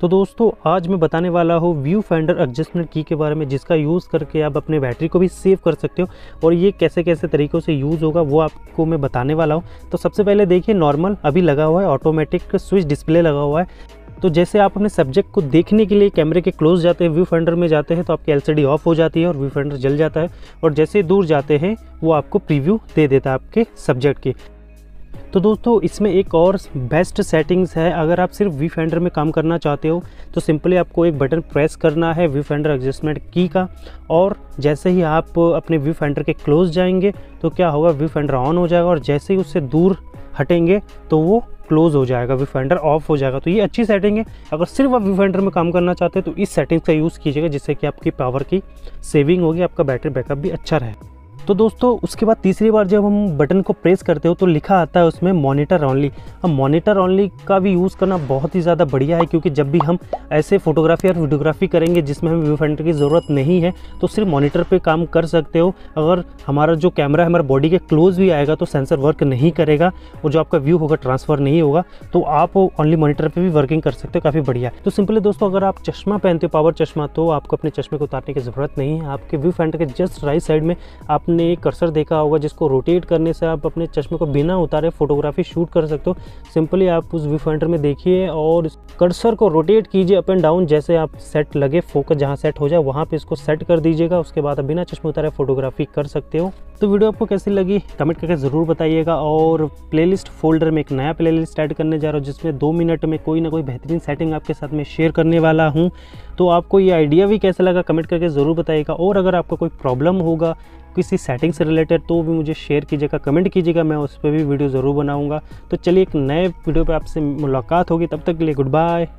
तो दोस्तों आज मैं बताने वाला हूँ व्यू फाइंडर एडजस्टमेंट की के बारे में, जिसका यूज़ करके आप अपने बैटरी को भी सेव कर सकते हो और ये कैसे कैसे तरीक़ों से यूज़ होगा वो आपको मैं बताने वाला हूँ। तो सबसे पहले देखिए नॉर्मल अभी लगा हुआ है, ऑटोमेटिक स्विच डिस्प्ले लगा हुआ है। तो जैसे आप अपने सब्जेक्ट को देखने के लिए कैमरे के क्लोज जाते हैं, व्यू फाइंडर में जाते हैं तो आपकी एलसीडी ऑफ हो जाती है और व्यू फाइंडर जल जाता है, और जैसे दूर जाते हैं वो आपको प्रीव्यू दे देता है आपके सब्जेक्ट की। तो दोस्तों इसमें एक और बेस्ट सेटिंग्स है, अगर आप सिर्फ व्यू फाइंडर में काम करना चाहते हो तो सिंपली आपको एक बटन प्रेस करना है व्यू फाइंडर एडजस्टमेंट की का, और जैसे ही आप अपने व्यू फाइंडर के क्लोज जाएंगे तो क्या होगा, व्यू फाइंडर ऑन हो जाएगा और जैसे ही उससे दूर हटेंगे तो वो क्लोज़ हो जाएगा, व्यू फाइंडर ऑफ हो जाएगा। तो ये अच्छी सेटिंग है, अगर सिर्फ आप व्यू फाइंडर में काम करना चाहते हैं तो इस सेटिंग्स का यूज़ कीजिएगा, जिससे कि आपकी पावर की सेविंग होगी, आपका बैटरी बैकअप भी अच्छा रहे। तो दोस्तों उसके बाद तीसरी बार जब हम बटन को प्रेस करते हो तो लिखा आता है उसमें मॉनिटर ऑनली। हम मॉनिटर ऑनली का भी यूज़ करना बहुत ही ज़्यादा बढ़िया है, क्योंकि जब भी हम ऐसे फोटोग्राफी और वीडियोग्राफी करेंगे जिसमें हमें व्यू फाइंडर की ज़रूरत नहीं है तो सिर्फ मॉनिटर पे काम कर सकते हो। अगर हमारा जो कैमरा है हमारा बॉडी के क्लोज भी आएगा तो सेंसर वर्क नहीं करेगा और जो आपका व्यू होगा ट्रांसफ़र नहीं होगा, तो आप ऑनली मॉनिटर पर भी वर्किंग कर सकते हो, काफ़ी बढ़िया है। तो सिंपली दोस्तों अगर आप चश्मा पहनते हो, पावर चश्मा, तो आपको अपने चश्मे को उतारने की ज़रूरत नहीं है। आपके व्यू फाइंडर के जस्ट राइट साइड में आपने ने एक कर्सर देखा होगा, जिसको रोटेट करने से आप अपने चश्मे को बिना उतारे फोटोग्राफी शूट कर सकते हो। सिंपली आप उस व्यू फाइंडर में देखिए और कर्सर को रोटेट कीजिए अप एंड डाउन, जैसे आप सेट लगे, फोकस जहां सेट हो जाए वहां पे इसको सेट कर दीजिएगा। उसके बाद आप बिना चश्मे उतारे फोटोग्राफी कर सकते हो। तो वीडियो आपको कैसी लगी कमेंट करके ज़रूर बताइएगा, और प्लेलिस्ट फोल्डर में एक नया प्लेलिस्ट ऐड करने जा रहा हूँ, जिसमें 2 मिनट में कोई ना कोई बेहतरीन सेटिंग आपके साथ में शेयर करने वाला हूँ। तो आपको ये आइडिया भी कैसा लगा कमेंट करके ज़रूर बताइएगा, और अगर आपको कोई प्रॉब्लम होगा किसी सेटिंग से रिलेटेड तो भी मुझे शेयर कीजिएगा, कमेंट कीजिएगा, मैं उस पर भी वीडियो ज़रूर बनाऊँगा। तो चलिए एक नए वीडियो पर आपसे मुलाकात होगी, तब तक के लिए गुड बाय।